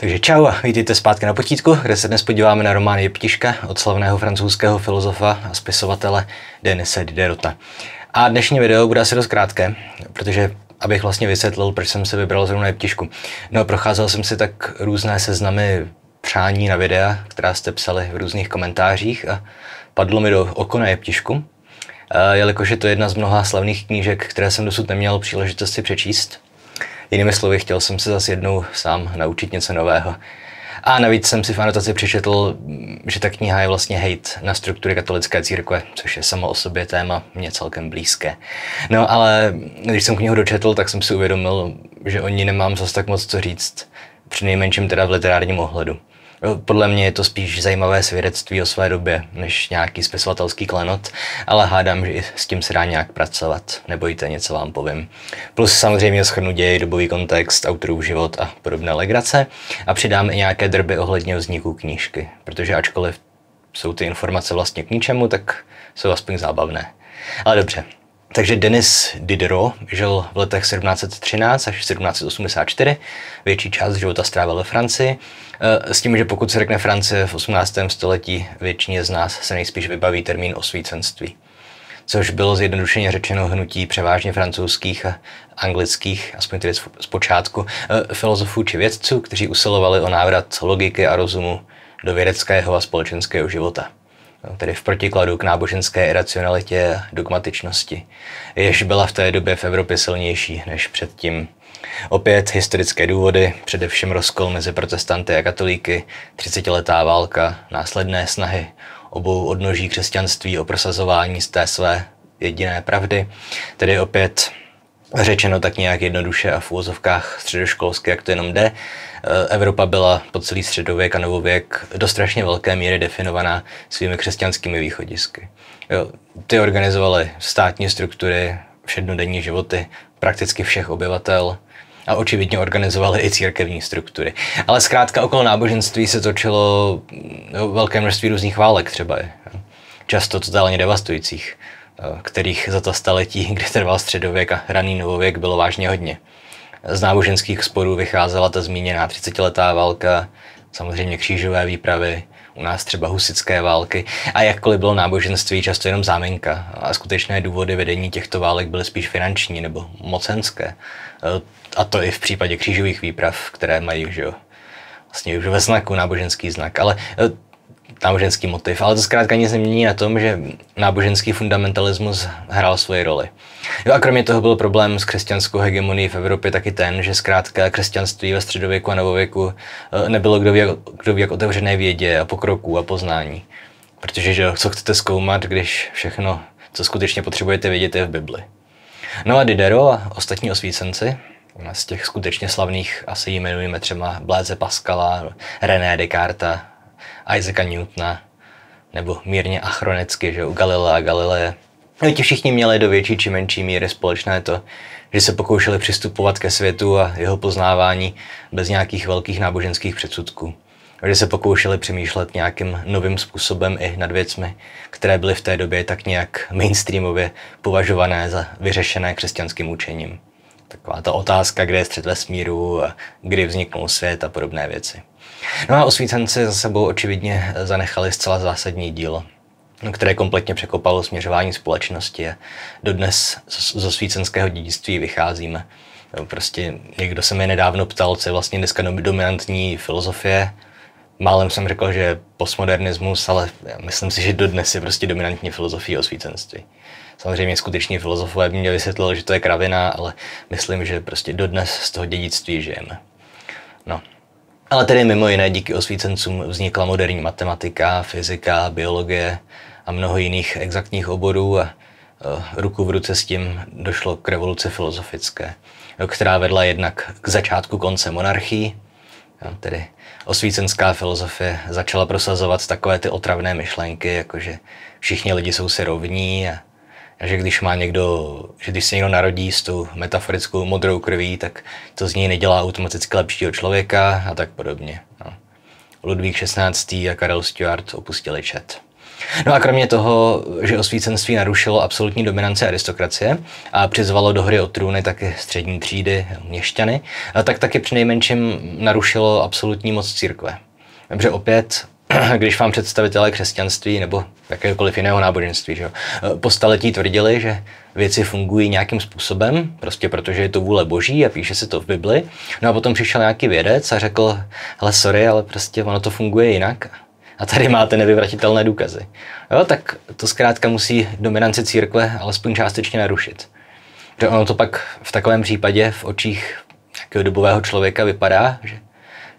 Takže čau a vítejte zpátky na potítku, kde se dnes podíváme na román Jeptiška od slavného francouzského filozofa a spisovatele Denise Diderota. A dnešní video bude asi dost krátké, protože abych vlastně vysvětlil, proč jsem si vybral zrovna Jeptišku. No, procházel jsem si tak různé seznamy přání na videa, která jste psali v různých komentářích a padlo mi do oko na Jeptišku, jelikož je to jedna z mnoha slavných knížek, které jsem dosud neměl příležitost si přečíst. Jinými slovy, chtěl jsem se zase jednou sám naučit něco nového. A navíc jsem si v anotaci přečetl, že ta kniha je vlastně hejt na struktury katolické církve, což je samo o sobě téma mě celkem blízké. No ale když jsem knihu dočetl, tak jsem si uvědomil, že o ní nemám zase tak moc co říct, přinejmenším teda v literárním ohledu. Podle mě je to spíš zajímavé svědectví o své době, než nějaký spisovatelský klenot, ale hádám, že i s tím se dá nějak pracovat. Nebojte, něco vám povím. Plus samozřejmě shrnu děj, dobový kontext, autorův život a podobné legrace a přidám i nějaké drby ohledně vzniku knížky, protože ačkoliv jsou ty informace vlastně k ničemu, tak jsou aspoň zábavné. Ale dobře. Takže Denis Diderot žil v letech 1713 až 1784, větší část života strávil ve Francii, s tím, že pokud se řekne Francie v 18. století, většině z nás se nejspíš vybaví termín osvícenství, což bylo zjednodušeně řečeno hnutí převážně francouzských a anglických, aspoň tedy zpočátku, filozofů či vědců, kteří usilovali o návrat logiky a rozumu do vědeckého a společenského života. Tedy v protikladu k náboženské iracionalitě a dogmatičnosti, jež byla v té době v Evropě silnější než předtím. Opět historické důvody, především rozkol mezi protestanty a katolíky, 30letá válka, následné snahy obou odnoží křesťanství o prosazování z té své jediné pravdy, tedy opět řečeno tak nějak jednoduše a v úvozovkách středoškolsky, jak to jenom jde, Evropa byla po celý středověk a novověk do strašně velké míry definovaná svými křesťanskými východisky. Ty organizovaly státní struktury, všednodenní životy prakticky všech obyvatel a očividně organizovaly i církevní struktury. Ale zkrátka okolo náboženství se točilo velké množství různých válek třeba, často totálně devastujících, kterých za ta staletí, kdy trval středověk a raný novověk, bylo vážně hodně. Z náboženských sporů vycházela ta zmíněná 30letá válka, samozřejmě křížové výpravy, u nás třeba husitské války, a jakkoliv bylo náboženství často jenom záminka a skutečné důvody vedení těchto válek byly spíš finanční nebo mocenské. A to i v případě křížových výprav, které mají, že jo, vlastně už ve znaku náboženský znak, ale náboženský motiv, ale to zkrátka nic nemění na tom, že náboženský fundamentalismus hrál svoji roli. Jo, a kromě toho byl problém s křesťanskou hegemonií v Evropě taky ten, že zkrátka křesťanství ve středověku a novověku nebylo kdo ví jak otevřené vědě a pokroků a poznání. Protože že, co chcete zkoumat, když všechno, co skutečně potřebujete vědět, je v Bibli. No a Diderot a ostatní osvícenci, z těch skutečně slavných asi jmenujeme třeba Blaise Pascala, René Descartes, Isaaca Newtona, nebo mírně achronicky, že u Galilea a Galileje. No, ti všichni měli do větší či menší míry společné to, že se pokoušeli přistupovat ke světu a jeho poznávání bez nějakých velkých náboženských předsudků. Že se pokoušeli přemýšlet nějakým novým způsobem i nad věcmi, které byly v té době tak nějak mainstreamově považované za vyřešené křesťanským učením. Taková ta otázka, kde je střed vesmíru, kdy vzniknul svět a podobné věci. No a osvícenci za sebou očividně zanechali zcela zásadní dílo, které kompletně překopalo směřování společnosti a dodnes z osvícenského dědictví vycházíme. Prostě někdo se mě nedávno ptal, co je vlastně dneska dominantní filozofie. Málem jsem řekl, že je postmodernismus, ale myslím si, že dodnes je prostě dominantní filozofie osvícenství. Samozřejmě skuteční filozofové by mě vysvětlili, že to je kravina, ale myslím, že prostě dodnes z toho dědictví žijeme. No. Ale tedy mimo jiné díky osvícencům vznikla moderní matematika, fyzika, biologie a mnoho jiných exaktních oborů a ruku v ruce s tím došlo k revoluci filozofické, která vedla jednak k začátku konce monarchii, tedy osvícenská filozofie začala prosazovat takové ty otravné myšlenky, jakože všichni lidi jsou si rovní a že když se někdo narodí s tou metaforickou modrou krví, tak to z něj nedělá automaticky lepšího člověka a tak podobně. No. Ludvík XVI. A Karel Stuart opustili čet. No a kromě toho, že osvícenství narušilo absolutní dominanci aristokracie a přizvalo do hry o trůny taky střední třídy, měšťany, tak taky přinejmenším narušilo absolutní moc církve. Dobře, opět, když vám představitelé křesťanství nebo jakéhokoliv jiného náboženství, že jo, po staletí tvrdili, že věci fungují nějakým způsobem, prostě protože je to vůle boží a píše se to v Bibli. No a potom přišel nějaký vědec a řekl, hele sorry, ale prostě ono to funguje jinak. A tady máte nevyvratitelné důkazy. Jo, tak to zkrátka musí dominanci církve alespoň částečně narušit. Protože ono to pak v takovém případě v očích nějakého dobového člověka vypadá,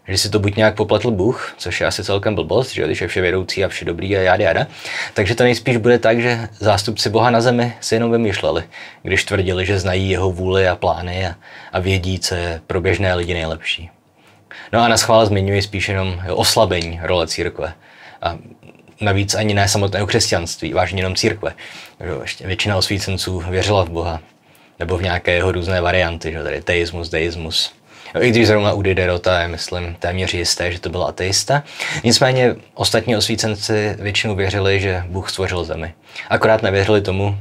že si to buď nějak popletl Bůh, což je asi celkem blbost, že když je vše vědoucí a vše dobrý a jáda. Takže to nejspíš bude tak, že zástupci Boha na zemi si jenom vymýšleli, když tvrdili, že znají jeho vůli a plány a vědí, co je pro běžné lidi nejlepší. No a naschvál zmiňuji spíš jenom oslabení role církve. A navíc ani ne samotného křesťanství, vážně jenom církve. Většina osvícenců věřila v Boha, nebo v nějaké jeho různé varianty, že tady teismus, deismus. No, i když zrovna u Diderota je, myslím, téměř jisté, že to byl ateista. Nicméně ostatní osvícenci většinou věřili, že Bůh stvořil zemi. Akorát nevěřili tomu,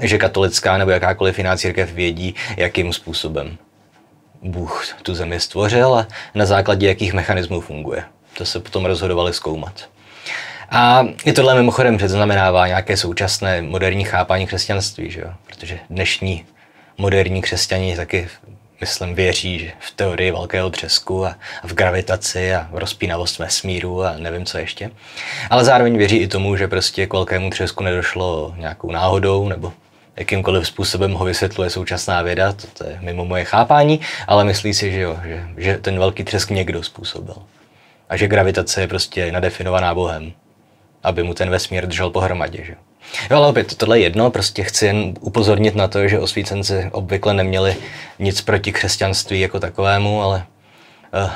že katolická nebo jakákoliv jiná církev vědí, jakým způsobem Bůh tu zemi stvořil a na základě jakých mechanismů funguje. To se potom rozhodovali zkoumat. A i tohle mimochodem předznamenává nějaké současné moderní chápání křesťanství, že jo? Protože dnešní moderní křesťani taky, myslím, věří že v teorii velkého třesku a v gravitaci a v rozpínavost vesmíru a nevím co ještě. Ale zároveň věří i tomu, že prostě k velkému třesku nedošlo nějakou náhodou nebo jakýmkoliv způsobem ho vysvětluje současná věda, to je mimo moje chápání, ale myslí si, že jo, že ten velký třesk někdo způsobil. A že gravitace je prostě nadefinovaná Bohem, aby mu ten vesmír držel pohromadě, že? Jo, ale opět, tohle je jedno, prostě chci jen upozornit na to, že osvícenci obvykle neměli nic proti křesťanství jako takovému, ale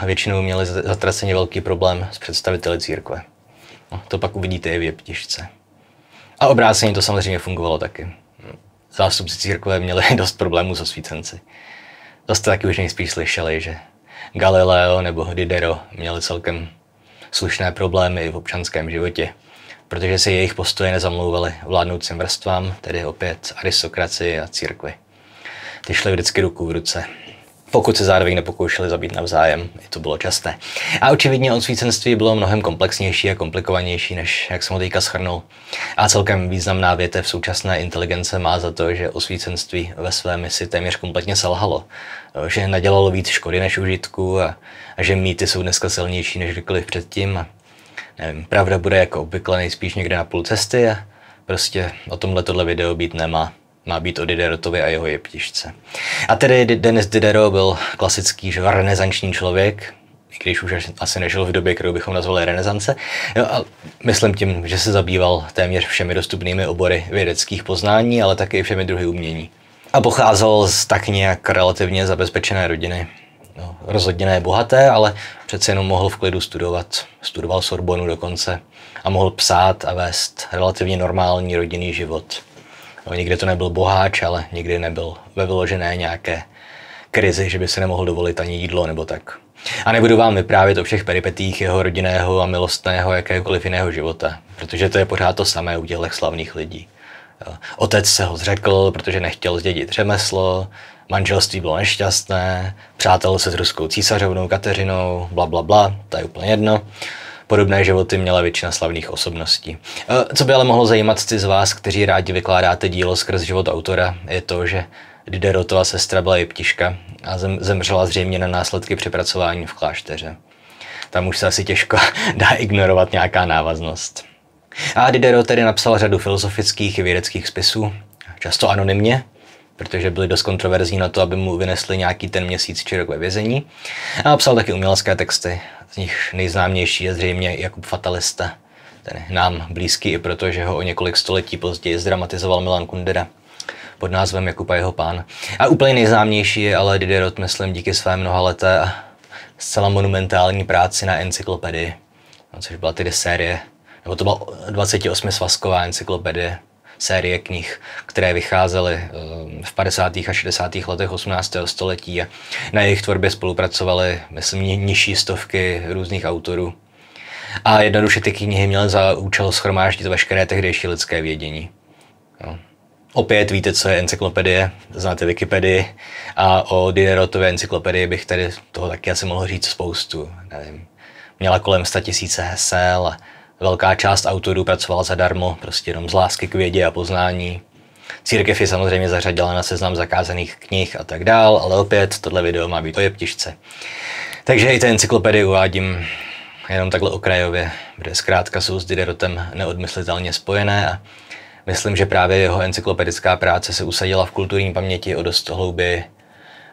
většinou měli zatraceně velký problém s představiteli církve. No, to pak uvidíte i v Jeptišce. A obráceně to samozřejmě fungovalo taky. Zástupci církve měli dost problémů s osvícenci. Zase taky už nejspíš slyšeli, že Galileo nebo Diderot měli celkem slušné problémy v občanském životě, protože se jejich postoje nezamlouvaly vládnoucím vrstvám, tedy opět aristokracii a církvi. Ty šly vždycky ruku v ruce, pokud se zároveň nepokoušeli zabít navzájem, i to bylo časté. A očividně osvícenství bylo mnohem komplexnější a komplikovanější, než jak jsem ho teďka shrnul. A celkem významná větev současné inteligence má za to, že osvícenství ve své misi téměř kompletně selhalo, že nadělalo víc škody než užitku a že mýty jsou dneska silnější než kdykoliv předtím. A nevím, pravda bude jako obvykle nejspíš někde na půl cesty a prostě o tomhle tohle video být nemá. Má být o Diderotovi a jeho Jeptišce. A tedy Denis Diderot byl klasický renesanční člověk, i když už asi nežil v době, kterou bychom nazvali renesance. Jo, a myslím tím, že se zabýval téměř všemi dostupnými obory vědeckých poznání, ale také všemi druhy umění. A pocházel z tak nějak relativně zabezpečené rodiny. No, rozhodně ne bohaté, ale přece jenom mohl v klidu studovat. Studoval Sorbonu dokonce a mohl psát a vést relativně normální rodinný život. No, nikdy to nebyl boháč, ale nikdy nebyl ve vyložené nějaké krizi, že by se nemohl dovolit ani jídlo nebo tak. A nebudu vám vyprávět o všech peripetích jeho rodinného a milostného jakéhokoliv jiného života, protože to je pořád to samé u těchto slavných lidí. Otec se ho zřekl, protože nechtěl zdědit řemeslo, manželství bylo nešťastné, přátel se s ruskou císařovnou Kateřinou, bla bla bla, to je úplně jedno. Podobné životy měla většina slavných osobností. Co by ale mohlo zajímat ty z vás, kteří rádi vykládáte dílo skrz život autora, je to, že Diderotova sestra byla Jeptiška a zemřela zřejmě na následky přepracování v klášteře. Tam už se asi těžko dá ignorovat nějaká návaznost. A Diderot tedy napsal řadu filozofických i vědeckých spisů, často anonymně, protože byli dost kontroverzní na to, aby mu vynesli nějaký ten měsíc či rok ve vězení. A psal taky umělecké texty, z nich nejznámější je zřejmě Jakub Fatalista, ten nám blízký i proto, že ho o několik století později zdramatizoval Milan Kundera pod názvem Jakub a jeho pán. A úplně nejznámější je ale Diderot, myslím, díky své mnohaleté a zcela monumentální práci na encyklopedii, což byla tedy série, nebo to byla 28 svazková encyklopedie, série knih, které vycházely v 50. a 60. letech 18. století a na jejich tvorbě spolupracovaly, myslím, nižší stovky různých autorů. A jednoduše ty knihy měly za účel shromáždit veškeré tehdejší lidské vědění. No. Opět víte, co je encyklopedie, znáte Wikipedii a o Diderotové encyklopedii bych tady toho taky asi mohl říct spoustu. Nevím. Měla kolem 100 000 hesel, velká část autorů pracovala zadarmo, prostě jenom z lásky k vědě a poznání. Církev ji samozřejmě zařadila na seznam zakázaných knih a tak dál, ale opět tohle video má být o Jeptišce. Takže i té encyklopedii uvádím jenom takhle okrajově, kde zkrátka jsou s Diderotem neodmyslitelně spojené a myslím, že právě jeho encyklopedická práce se usadila v kulturní paměti o dost hlouběji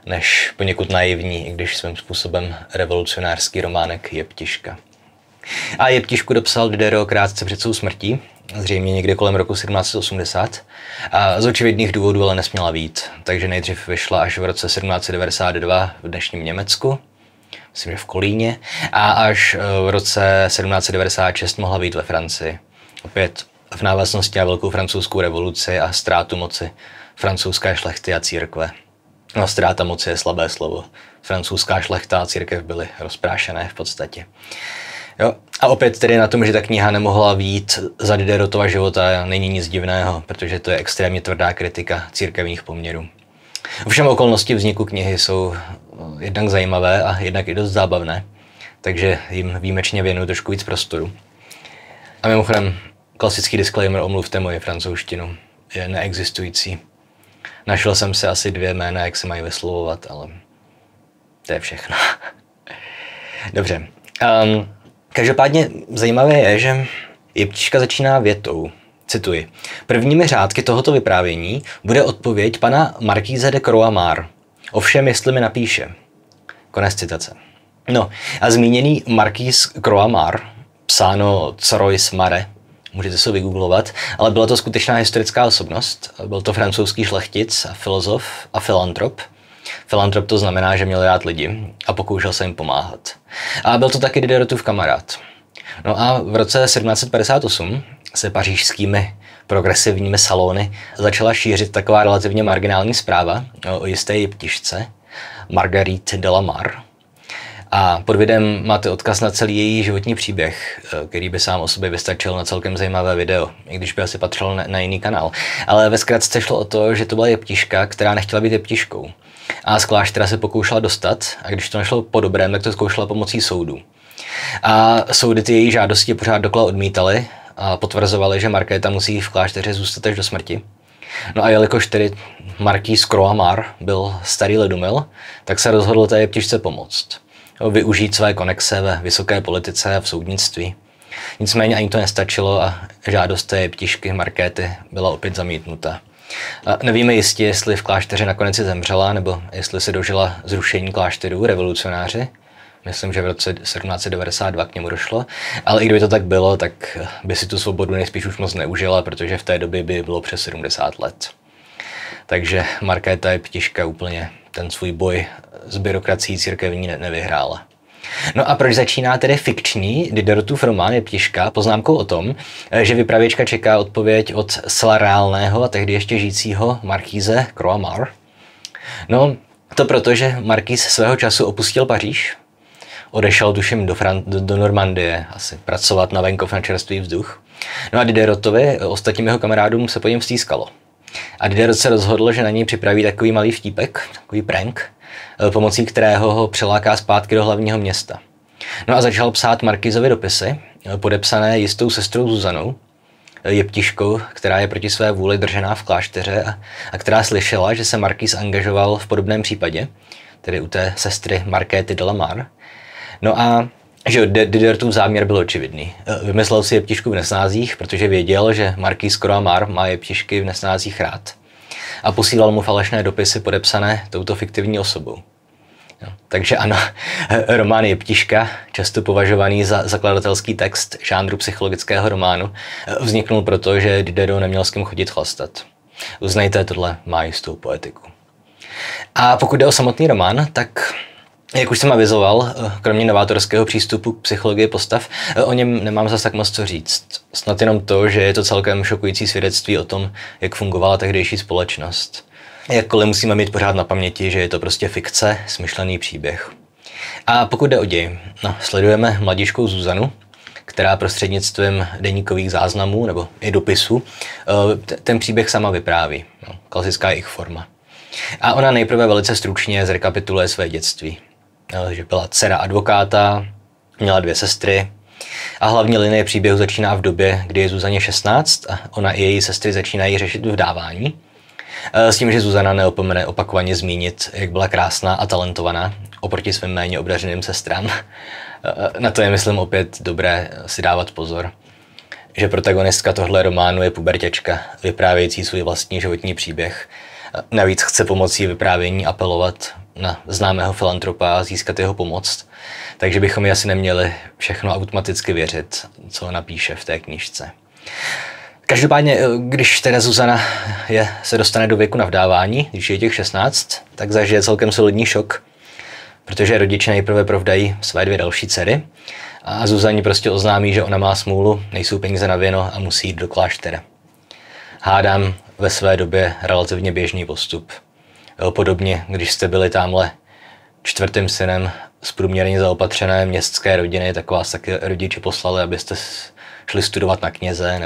než poněkud naivní, i když svým způsobem revolucionářský románek Jeptiška. A Jeptišku dopsal Diderot krátce před svou smrtí, zřejmě někde kolem roku 1780, a z očividných důvodů ale nesměla vyjít, takže nejdřív vyšla až v roce 1792 v dnešním Německu, myslím, že v Kolíně, a až v roce 1796 mohla vyjít ve Francii. Opět v návaznosti na Velkou francouzskou revoluci a ztrátu moci francouzské šlechty a církve. No, ztráta moci je slabé slovo. Francouzská šlechta a církev byly rozprášené v podstatě. Jo. A opět tedy na tom, že ta kniha nemohla vyjít za Diderotova života, není nic divného, protože to je extrémně tvrdá kritika církevních poměrů. Ovšem okolnosti vzniku knihy jsou jednak zajímavé a jednak i dost zábavné, takže jim výjimečně věnuju trošku víc prostoru. A mimochodem, klasický disclaimer, omluvte moje francouzštinu, je neexistující. Našel jsem si asi 2 jména, jak se mají vyslovovat, ale to je všechno. Dobře. Každopádně zajímavé je, že Jeptiška začíná větou, cituji. Prvními řádky tohoto vyprávění bude odpověď pana Markýze de Croismare. Ovšem, jestli mi napíše. Konec citace. No a zmíněný Markýz Croismare, psáno Croismare, můžete si vygooglovat, ale byla to skutečná historická osobnost. Byl to francouzský šlechtic, filozof a filantrop. Filantrop to znamená, že měl rád lidi a pokoušel se jim pomáhat. A byl to taky Diderotův kamarád. No a v roce 1758 se pařížskými progresivními salony začala šířit taková relativně marginální zpráva o jisté jeptišce Marguerite Delamarre. A pod videem máte odkaz na celý její životní příběh, který by sám o sobě vystačil na celkem zajímavé video, i když by asi patřil na jiný kanál. Ale ve zkratce šlo o to, že to byla jeptiška, která nechtěla být jeptiškou. A z kláštera se pokoušela dostat, a když to nešlo po dobrém, tak to zkoušela pomocí soudu. A soudy ty její žádosti pořád dokola odmítaly a potvrzovaly, že Markéta musí v klášteře zůstat až do smrti. No a jelikož tedy Markýz Croismare byl starý ledumil, tak se rozhodl té jeptišce pomoct. Využít své konexe ve vysoké politice a v soudnictví. Nicméně ani to nestačilo a žádost té jeptišky Markéty byla opět zamítnuta. A nevíme jistě, jestli v klášteře nakonec zemřela, nebo jestli se dožila zrušení klášterů revolucionáři. Myslím, že v roce 1792 k němu došlo, ale i kdyby to tak bylo, tak by si tu svobodu nejspíš už moc neužila, protože v té době by bylo přes 70 let. Takže Markéta Jeptiška úplně ten svůj boj s byrokracií církevní nevyhrála. No a proč začíná tedy fikční Diderotův román Jeptiška poznámkou o tom, že vypravěčka čeká odpověď od zcela reálného a tehdy ještě žijícího Markýze Croismare? No, to proto, že Markýz svého času opustil Paříž, odešel tuším do Normandie asi pracovat na venkov na čerstvý vzduch. No a Diderotovi, ostatním jeho kamarádům se po něm stýskalo. A Diderot se rozhodl, že na něj připraví takový malý vtípek, takový prank, pomocí kterého ho přeláká zpátky do hlavního města. No a začal psát Markýzovi dopisy, podepsané jistou sestrou Zuzanou, jeptiškou, která je proti své vůli držená v klášteře a která slyšela, že se Markýz angažoval v podobném případě, tedy u té sestry Markéty Delamarre. No a že Diderotův záměr byl očividný. Vymyslel si jeptišku v nesnázích, protože věděl, že Markýz Croismare má jeptišky v nesnázích rád. A posílal mu falešné dopisy podepsané touto fiktivní osobou. Jo, takže ano, román Jeptiška, často považovaný za zakladatelský text žánru psychologického románu, vzniknul proto, že Diderot neměl s kým chodit chlastat. Uznejte, tohle má jistou poetiku. A pokud jde o samotný román, tak jak už jsem avizoval, kromě novátorského přístupu k psychologii postav, o něm nemám zas tak moc co říct. Snad jenom to, že je to celkem šokující svědectví o tom, jak fungovala tehdejší společnost. Jakkoliv musíme mít pořád na paměti, že je to prostě fikce, smyšlený příběh. A pokud jde o děj, no, sledujeme mladíčkou Zuzanu, která prostřednictvím deníkových záznamů nebo i dopisu ten příběh sama vypráví. No, klasická jejich forma. A ona nejprve velice stručně zrekapituluje své dětství. Že byla dcera advokáta, měla dvě sestry a hlavní linie příběhu začíná v době, kdy je Zuzaně 16 a ona i její sestry začínají řešit vdávání. S tím, že Zuzana neopomene opakovaně zmínit, jak byla krásná a talentovaná oproti svým méně obdařeným sestrám. Na to je, myslím, opět dobré si dávat pozor, že protagonistka tohle románu je puberťačka, vyprávějící svůj vlastní životní příběh. Navíc chce pomocí vyprávění apelovat na známého filantropa a získat jeho pomoc, takže bychom ji asi neměli všechno automaticky věřit, co napíše v té knížce. Každopádně, když teda Zuzana se dostane do věku na vdávání, když je těch 16, tak zažije celkem solidní šok, protože rodiče nejprve provdají své dvě další dcery a Zuzaně prostě oznámí, že ona má smůlu, nejsou peníze na věno a musí jít do kláštera. Hádám ve své době relativně běžný postup. Podobně, když jste byli tamhle čtvrtým synem z průměrně zaopatřené městské rodiny, tak vás taky rodiče poslali, abyste šli studovat na kněze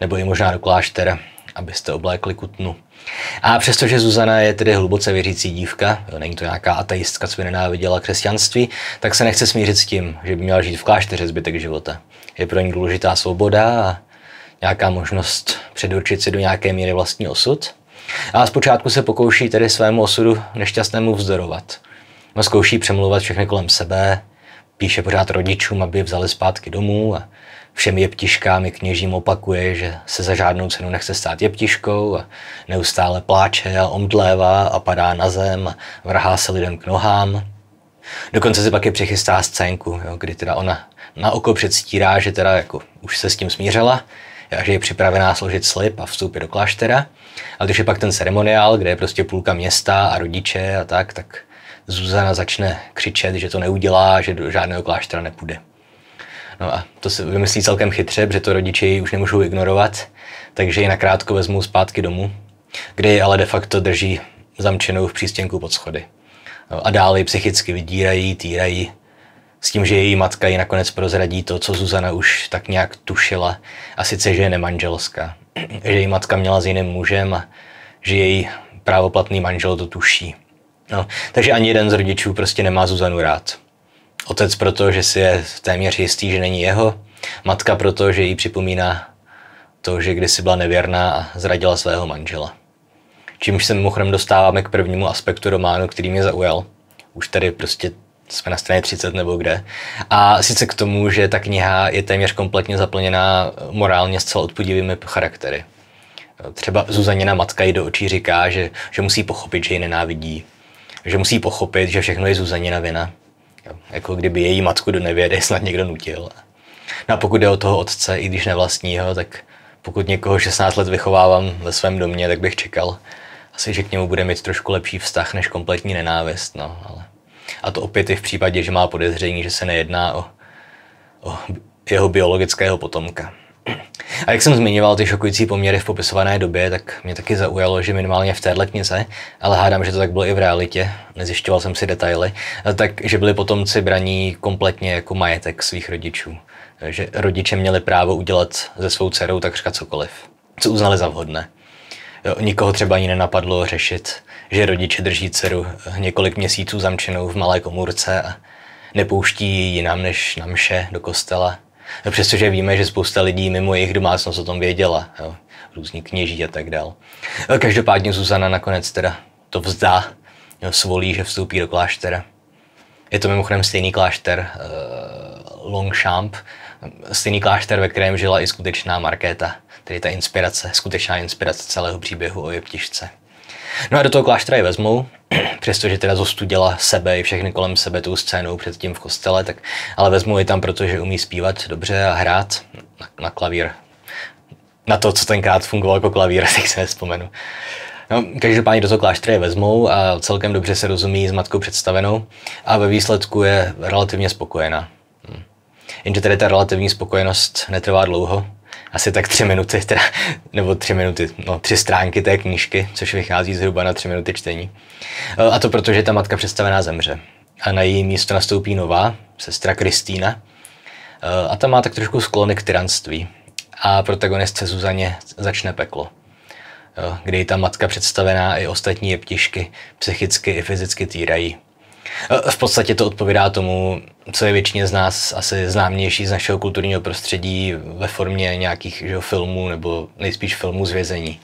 nebo i možná do kláštera, abyste oblékli kutnu. A přestože Zuzana je tedy hluboce věřící dívka, není to nějaká ateistka, co by nenáviděla křesťanství, tak se nechce smířit s tím, že by měla žít v klášteře zbytek života. Je pro ní důležitá svoboda a nějaká možnost předurčit si do nějaké míry vlastní osud. A zpočátku se pokouší tedy svému osudu nešťastnému vzdorovat. No, zkouší přemlouvat všechny kolem sebe, píše pořád rodičům, aby je vzali zpátky domů a všem jeptiškám i kněžím opakuje, že se za žádnou cenu nechce stát jeptiškou a neustále pláče a omdlévá a padá na zem a vrhá se lidem k nohám. Dokonce si pak i přichystá scénku, jo, kdy teda ona na oko předstírá, že teda jako už se s tím smířila, že je připravená složit slib a vstoupit do kláštera. A když je pak ten ceremoniál, kde je prostě půlka města a rodiče a tak Zuzana začne křičet, že to neudělá, že do žádného kláštera nepůjde. No a to se vymyslí celkem chytře, protože to rodiče ji už nemůžou ignorovat, takže ji nakrátko vezmou zpátky domů, kde ji ale de facto drží zamčenou v přístěnku pod schody. No a dále ji psychicky vydírají, týrají, s tím, že její matka ji nakonec prozradí to, co Zuzana už tak nějak tušila, a sice, že je nemanželská. Že její matka měla s jiným mužem a že její právoplatný manžel to tuší. No, takže ani jeden z rodičů prostě nemá Zuzanu rád. Otec proto, že si je téměř jistý, že není jeho. Matka proto, že jí připomíná to, že kdysi byla nevěrná a zradila svého manžela. Čímž se mimochodem dostáváme k prvnímu aspektu románu, který mě zaujal. Už tady prostě jsme na straně 30 nebo kde. A sice k tomu, že ta kniha je téměř kompletně zaplněná morálně zcela odpudivými charaktery. Třeba Zuzaněna matka jí do očí říká, že musí pochopit, že ji nenávidí. Že musí pochopit, že všechno je Zuzaněna vina. Jako kdyby její matku do nevědy snad někdo nutil. No a pokud jde o toho otce, i když nevlastního, tak pokud někoho 16 let vychovávám ve svém domě, tak bych čekal asi, že k němu bude mít trošku lepší vztah než kompletní nenávist. No, ale... A to opět i v případě, že má podezření, že se nejedná o jeho biologického potomka. A jak jsem zmiňoval ty šokující poměry v popisované době, tak mě taky zaujalo, že minimálně v téhle knize, ale hádám, že to tak bylo i v realitě, nezjišťoval jsem si detaily, takže byli potomci braní kompletně jako majetek svých rodičů. Že rodiče měli právo udělat se svou dcerou takřka cokoliv, co uznali za vhodné. Nikoho třeba ani nenapadlo řešit, že rodiče drží dceru několik měsíců zamčenou v malé komůrce a nepouští ji jinam než na mše do kostela. Přestože víme, že spousta lidí mimo jejich domácnost o tom věděla, jo, různí kněží a tak dál. Každopádně Zuzana nakonec teda to vzdá, jo, svolí, že vstoupí do kláštera. Je to mimochodem stejný klášter Longchamp, stejný klášter, ve kterém žila i skutečná Markéta, tedy ta inspirace, skutečná inspirace celého příběhu o jeptišce. No a do toho kláštera je vezmou, přestože teda zostuděla sebe i všechny kolem sebe tou scénou předtím v kostele, tak ale vezmou ji tam, protože umí zpívat dobře a hrát na klavír. Na to, co tenkrát fungoval jako klavír, tak se nevzpomenu. No, každopádně do toho kláštera je vezmou a celkem dobře se rozumí s matkou představenou a ve výsledku je relativně spokojená. Jenže tedy ta relativní spokojenost netrvá dlouho, asi tak 3 minuty, nebo 3 minuty, no 3 stránky té knížky, což vychází zhruba na 3 minuty čtení. A to protože ta matka představená zemře. A na její místo nastoupí nová, sestra Kristýna. a ta má tak trošku sklony k tyranství. A protagonistce Zuzaně začne peklo, kde ji ta matka představená i ostatní jeptišky psychicky i fyzicky týrají. V podstatě to odpovídá tomu, co je většině z nás asi známější z našeho kulturního prostředí ve formě nějakých filmů nebo nejspíš filmů z vězení.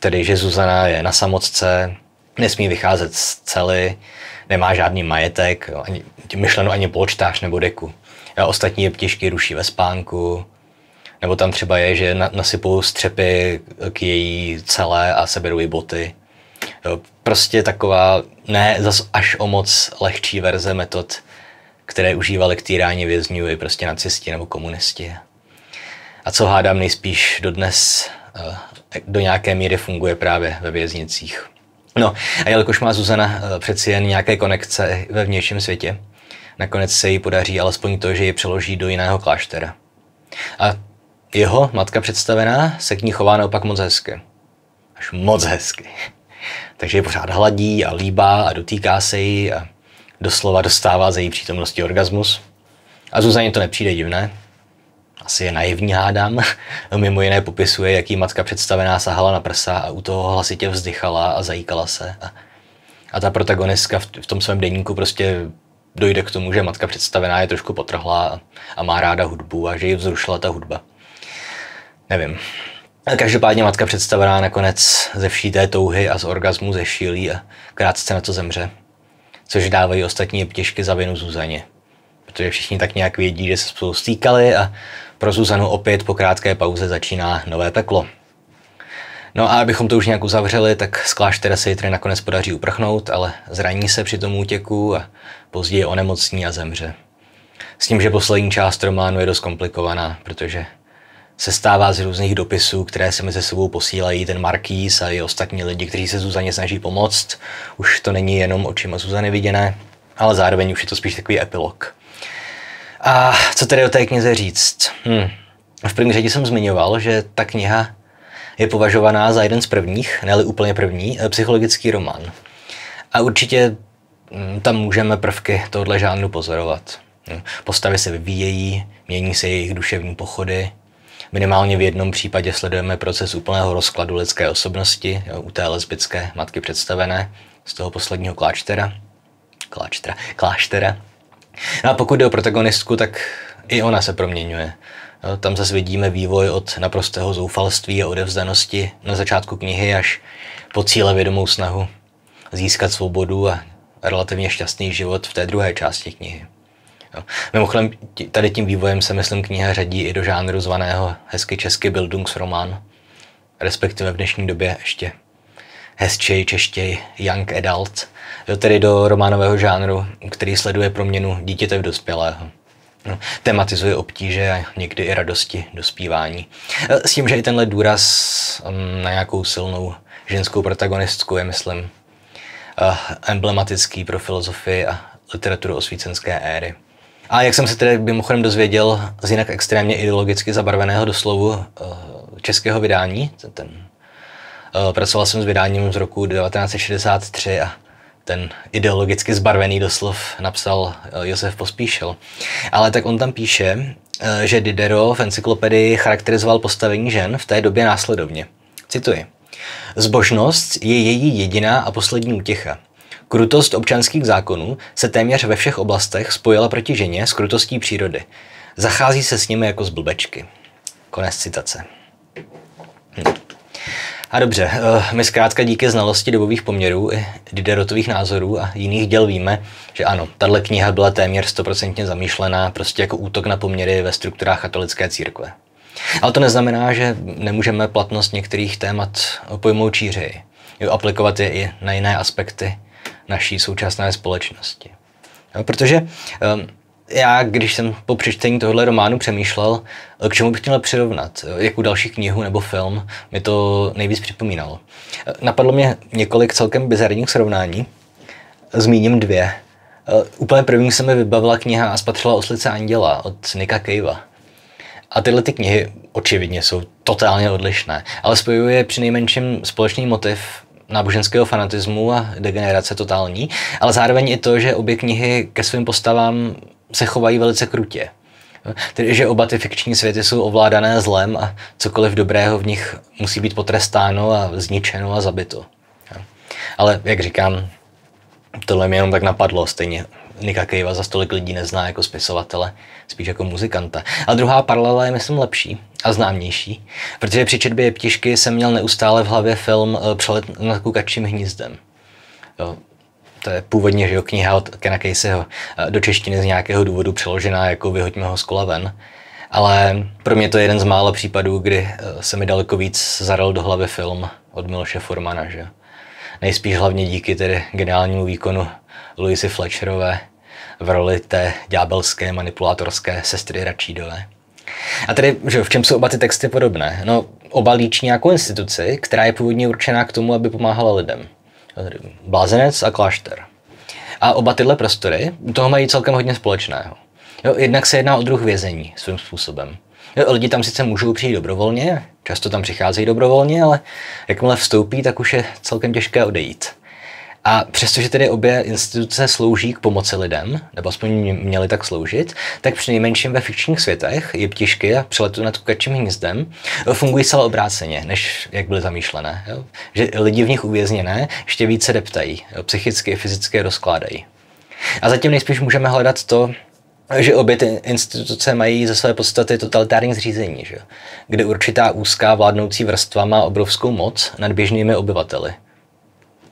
Tedy, že Zuzana je na samotce, nesmí vycházet z cely, nemá žádný majetek, myšleno ani polštář nebo deku. Ostatní jeptišky ruší ve spánku, nebo tam třeba je, že nasypou střepy k její celé a seberou jí boty. Prostě taková, ne zas až o moc lehčí verze metod, které užívali k týrání vězňů i prostě nacisti nebo komunisti. A co hádám nejspíš dodnes do nějaké míry funguje právě ve věznicích. No a jelikož má Zuzana přeci jen nějaké konekce ve vnějším světě, nakonec se jí podaří alespoň to, že ji přeloží do jiného kláštera. A jeho matka představená se k ní chová naopak moc hezky. Až moc hezky. Takže je pořád hladí a líbá a dotýká se jí a doslova dostává ze její přítomnosti orgasmus. A Zuzaně to nepřijde divné. Asi je naivní, hádám. Mimo jiné popisuje, jak jí matka představená sahala na prsa a u toho hlasitě vzdychala a zajíkala se. A ta protagonistka v tom svém deníku prostě dojde k tomu, že matka představená je trošku potrhlá a má ráda hudbu a že ji vzrušila ta hudba. Nevím. Každopádně matka představená nakonec ze vší té touhy a z orgazmu zešílí a krátce na to zemře. Což dávají ostatní jeptišky za vinu Zuzaně. Protože všichni tak nějak vědí, že se spolu stýkali a pro Zuzanu opět po krátké pauze začíná nové peklo. No a abychom to už nějak uzavřeli, tak z kláštera se jí nakonec podaří uprchnout, ale zraní se při tom útěku a později onemocní a zemře. S tím, že poslední část románu je dost komplikovaná, protože se stává z různých dopisů, které se mezi sebou posílají ten markýz a i ostatní lidi, kteří se Zuzaně snaží pomoct. Už to není jenom očima Zuzany viděné, ale zároveň už je to spíš takový epilog. A co tedy o té knize říct? V první řadě jsem zmiňoval, že ta kniha je považovaná za jeden z prvních, ne-li úplně první, psychologický román. A určitě tam můžeme prvky tohoto žánru pozorovat. Postavy se vyvíjejí, mění se jejich duševní pochody. Minimálně v jednom případě sledujeme proces úplného rozkladu lidské osobnosti, jo, u té lesbické matky představené z toho posledního kláštera. No a pokud jde o protagonistku, tak i ona se proměňuje. Jo, tam zase vidíme vývoj od naprostého zoufalství a odevzdanosti na začátku knihy až po cíle vědomou snahu získat svobodu a relativně šťastný život v té druhé části knihy. Jo. Mimochodem, tady tím vývojem se, myslím, kniha řadí i do žánru zvaného hezky česky bildungsroman, respektive v dnešní době ještě hezčej, češtěj, young adult, jo, tedy do románového žánru, který sleduje proměnu dítěte v dospělého. No, tematizuje obtíže a někdy i radosti dospívání. S tím, že i tenhle důraz na nějakou silnou ženskou protagonistku je, myslím, emblematický pro filozofii a literaturu osvícenské éry. A jak jsem se tedy mimochodem dozvěděl z jinak extrémně ideologicky zabarveného doslovu českého vydání, pracoval jsem s vydáním z roku 1963 a ten ideologicky zbarvený doslov napsal Josef Pospíšil. Ale tak on tam píše, že Diderot v encyklopedii charakterizoval postavení žen v té době následovně. Cituji. Zbožnost je její jediná a poslední útěcha. Krutost občanských zákonů se téměř ve všech oblastech spojila proti ženě s krutostí přírody. Zachází se s nimi jako z blbečky. Konec citace. A dobře, my zkrátka díky znalosti dobových poměrů i Diderotových názorů a jiných děl víme, že ano, tahle kniha byla téměř 100% zamýšlená prostě jako útok na poměry ve strukturách katolické církve. Ale to neznamená, že nemůžeme platnost některých témat pojmout šířeji, aplikovat je i na jiné aspekty naší současné společnosti. No, protože já, když jsem po přečtení tohoto románu přemýšlel, k čemu bych měl přirovnat, jakou další knihu nebo film mi to nejvíc připomínalo. Napadlo mě několik celkem bizarních srovnání. Zmíním dvě. Úplně první se mi vybavila kniha a spatřila Oslice Anděla od Nicka Cavea. A tyhle ty knihy očividně jsou totálně odlišné, ale spojuje přinejmenším společný motiv náboženského fanatismu a degenerace totální, ale zároveň i to, že obě knihy ke svým postavám se chovají velice krutě. Tedy, že oba ty fikční světy jsou ovládané zlem a cokoliv dobrého v nich musí být potrestáno a zničeno a zabito. Ale jak říkám, tohle mi jenom tak napadlo, stejně Nicka Cavea za tolik lidí nezná jako spisovatele, spíš jako muzikanta. A druhá paralela je, myslím, lepší a známější, protože při četbě Jeptišky jsem měl neustále v hlavě film Přelet nad kukačím hnízdem. Jo, to je původně, že jo, kniha od Kena Keseyho, do češtiny z nějakého důvodu přeložená jako Vyhoďme ho z kola ven. Ale pro mě to je jeden z mála případů, kdy se mi daleko víc zaral do hlavy film od Miloše Formana, že? Nejspíš hlavně díky tedy geniálnímu výkonu Louise Fletcherové v roli té ďábelské manipulátorské sestry Rachidové. A tedy, že v čem jsou oba ty texty podobné? No, oba líčí nějakou instituci, která je původně určená k tomu, aby pomáhala lidem. Blázenec a klášter. A oba tyhle prostory toho mají celkem hodně společného. Jo, jednak se jedná o druh vězení svým způsobem. Jo, lidi tam sice můžou přijít dobrovolně, často tam přicházejí dobrovolně, ale jakmile vstoupí, tak už je celkem těžké odejít. A přestože tedy obě instituce slouží k pomoci lidem, nebo aspoň měly tak sloužit, tak přinejmenším ve fikčních světech, Jeptišky a Přeletu nad kukačím hnízdem, fungují celé obráceně, než jak byly zamýšlené. Jo? Že lidi v nich uvězněné ještě více deptají, jo? Psychicky a fyzicky rozkládají. A zatím nejspíš můžeme hledat to, že obě ty instituce mají ze své podstaty totalitární zřízení, že? Kde určitá úzká vládnoucí vrstva má obrovskou moc nad běžnými obyvateli.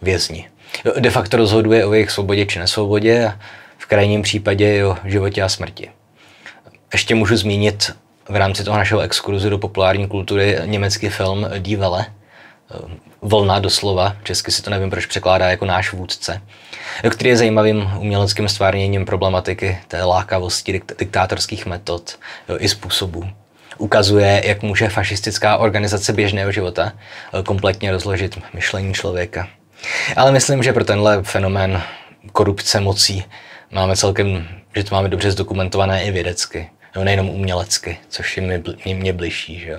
Vězni. De facto rozhoduje o jejich svobodě či nesvobodě a v krajním případě o životě a smrti. Ještě můžu zmínit v rámci toho našeho exkurzu do populární kultury německý film Die Welle, Vlna doslova, česky si to nevím proč překládá jako Náš vůdce, který je zajímavým uměleckým stvárněním problematiky té lákavosti diktátorských metod i způsobů. Ukazuje, jak může fašistická organizace běžného života kompletně rozložit myšlení člověka. Ale myslím, že pro tenhle fenomén korupce mocí máme celkem, že to máme dobře zdokumentované i vědecky, no, nejenom umělecky, což je mě bližší, že jo.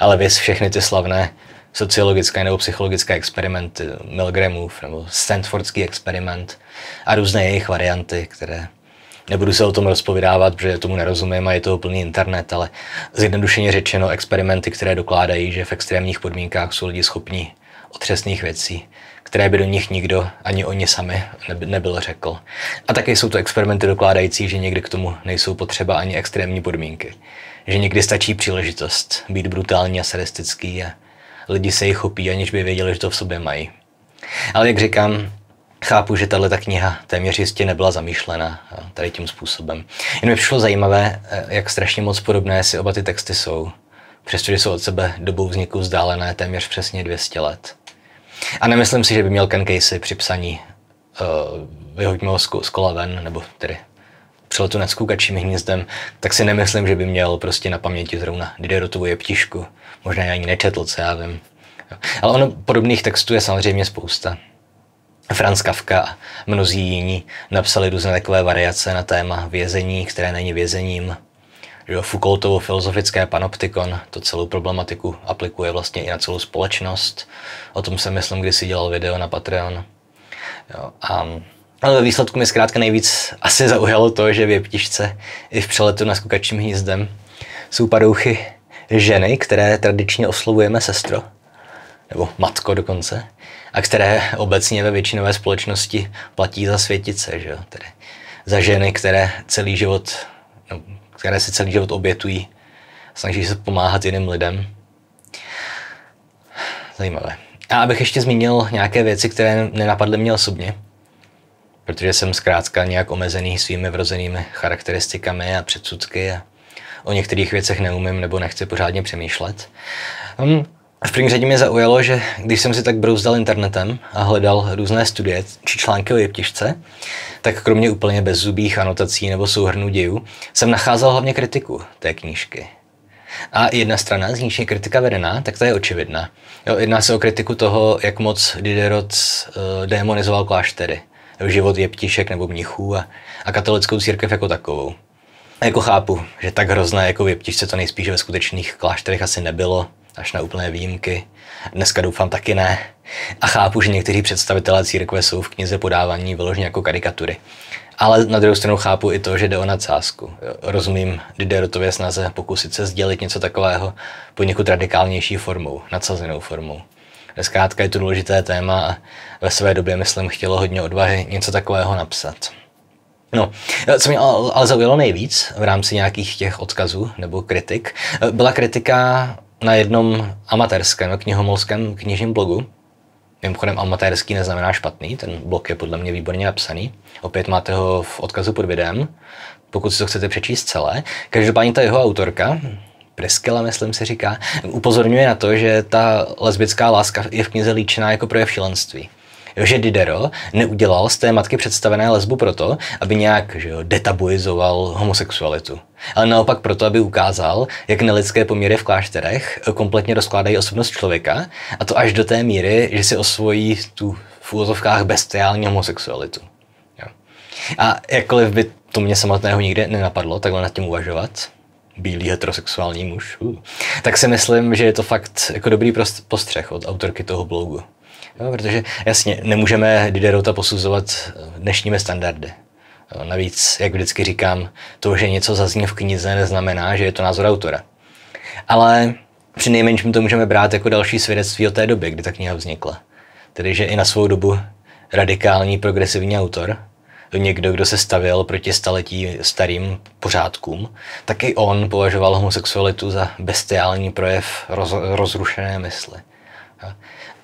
Ale věc všechny ty slavné sociologické nebo psychologické experimenty, Milgramův nebo Stanfordský experiment a různé jejich varianty, které nebudu se o tom rozpovídávat, protože tomu nerozumím a je toho plný internet, ale zjednodušeně řečeno experimenty, které dokládají, že v extrémních podmínkách jsou lidi schopní otřesných věcí, které by do nich nikdo, ani oni sami, nebyl řekl. A také jsou to experimenty dokládající, že někdy k tomu nejsou potřeba ani extrémní podmínky. Že někdy stačí příležitost být brutální a sadistický a lidi se jich chopí, aniž by věděli, že to v sobě mají. Ale jak říkám, chápu, že tahle kniha téměř jistě nebyla zamýšlena tady tím způsobem. Jen mi přišlo zajímavé, jak strašně moc podobné si oba ty texty jsou, přestože jsou od sebe dobou vzniku vzdálené téměř přesně 200 let. A nemyslím si, že by měl Ken Kesey při psaní Vyhoďme ho z kola ven, nebo tedy Přeletu nad kukačím hnízdem, tak si nemyslím, že by měl prostě na paměti zrovna Diderotovu Jeptišku. Možná ani nečetl, co já vím. Ale ono podobných textů je samozřejmě spousta. Franz Kafka a mnozí jiní napsali různé takové variace na téma vězení, které není vězením. Foucaultovo filozofické panoptikon to celou problematiku aplikuje vlastně i na celou společnost. O tom jsem, myslím, kdysi dělal video na Patreon. Jo, ale ve výsledku mi zkrátka nejvíc asi zaujalo to, že v Jeptišce i v Přeletu nad kukačím hnízdem jsou padouchy ženy, které tradičně oslovujeme sestro, nebo matko dokonce, a které obecně ve většinové společnosti platí za světice, že jo? Tedy za ženy, které si celý život obětují, snaží se pomáhat jiným lidem. Zajímavé. A abych ještě zmínil nějaké věci, které nenapadly mě osobně, protože jsem zkrátka nějak omezený svými vrozenými charakteristikami a předsudky a o některých věcech neumím nebo nechci pořádně přemýšlet. V první řadě mě zaujalo, že když jsem si tak brouzdal internetem a hledal různé studie či články o Jeptišce, tak kromě úplně bezzubých anotací nebo souhrnů dějů jsem nacházel hlavně kritiku té knížky. A jedna strana, z níž je kritika vedená, tak ta je očividná. Jo, jedná se o kritiku toho, jak moc Diderot démonizoval kláštery, život jeptišek nebo mnichů a katolickou církev jako takovou. A jako chápu, že tak hrozné jako v Jeptišce to nejspíše ve skutečných klášterech asi nebylo, až na úplné výjimky. Dneska doufám taky ne. A chápu, že někteří představitelé církve jsou v knize podávaní vyloženě jako karikatury. Ale na druhou stranu chápu i to, že jde o nadsázku. Rozumím Diderotově snaze pokusit se sdělit něco takového poněkud radikálnější formou, nadsazenou formou. Zkrátka je to důležité téma a ve své době, myslím, chtělo hodně odvahy něco takového napsat. No, co mě ale zaujalo nejvíc v rámci nějakých těch odkazů nebo kritik, byla kritika na jednom amatérském knihomolském knižním blogu. Mimochodem amatérský neznamená špatný, ten blog je podle mě výborně napsaný. Opět máte ho v odkazu pod videem, pokud si to chcete přečíst celé. Každopádně ta jeho autorka, Priscilla, myslím si říká, upozorňuje na to, že ta lesbická láska je v knize líčená jako projev šilenství. Že Diderot neudělal z té matky představené lesbu proto, aby nějak detabuizoval homosexualitu. Ale naopak proto, aby ukázal, jak nelidské poměry v klášterech kompletně rozkládají osobnost člověka, a to až do té míry, že si osvojí tu v úvozovkách bestiální homosexualitu. Jo. A jakkoliv by to mě samotného nikdy nenapadlo takhle nad tím uvažovat, bílý heterosexuální muž, tak si myslím, že je to fakt jako dobrý postřeh od autorky toho blogu. Jo, protože jasně, nemůžeme Diderota posuzovat dnešními standardy. Jo, navíc, jak vždycky říkám, to, že něco zazní v knize, neznamená, že je to názor autora. Ale přinejmenším to můžeme brát jako další svědectví o té době, kdy ta kniha vznikla. Tedy, že i na svou dobu radikální progresivní autor, někdo, kdo se stavěl proti staletí starým pořádkům, tak i on považoval homosexualitu za bestiální projev rozrušené mysli. Jo.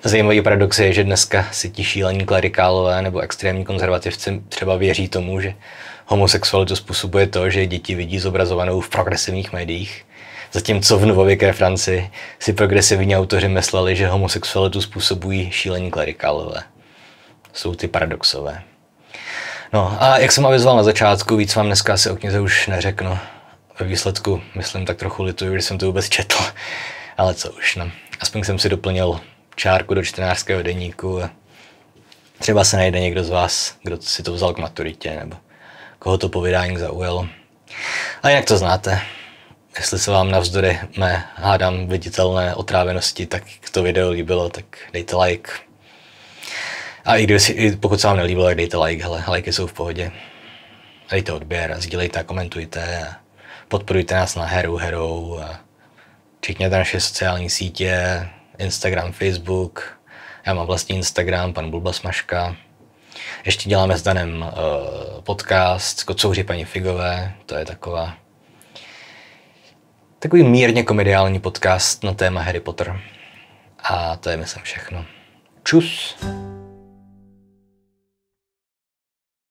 Zajímavý paradox je, že dneska si ti šílení klerikálové nebo extrémní konzervativci třeba věří tomu, že homosexualitu způsobuje to, že děti vidí zobrazovanou v progresivních médiích, zatímco v novověké Francii si progresivní autoři mysleli, že homosexualitu způsobují šílení klerikálové. Jsou ty paradoxové. No a jak jsem avizoval na začátku, víc vám dneska asi o knize už neřeknu. Ve výsledku, myslím, tak trochu lituju, že jsem to vůbec četl. Ale co už, no. Aspoň jsem si doplnil čárku do čtenářského deníku. Třeba se najde někdo z vás, kdo si to vzal k maturitě, nebo koho to povídání zaujalo. A jak to znáte, jestli se vám navzdory mé, hádám, viditelné otrávenosti, tak to video líbilo, tak dejte like. A i pokud se vám nelíbilo, tak dejte like, hele, lajky jsou v pohodě. Dejte odběr a sdílejte a komentujte. A podporujte nás na herou. A čekněte naše sociální sítě, Instagram, Facebook, já mám vlastní Instagram, pan Bulba Smažka. Ještě děláme s Danem podcast Kocouři paní Figové, to je takový mírně komediální podcast na téma Harry Potter. A to je myslím všechno. Čus!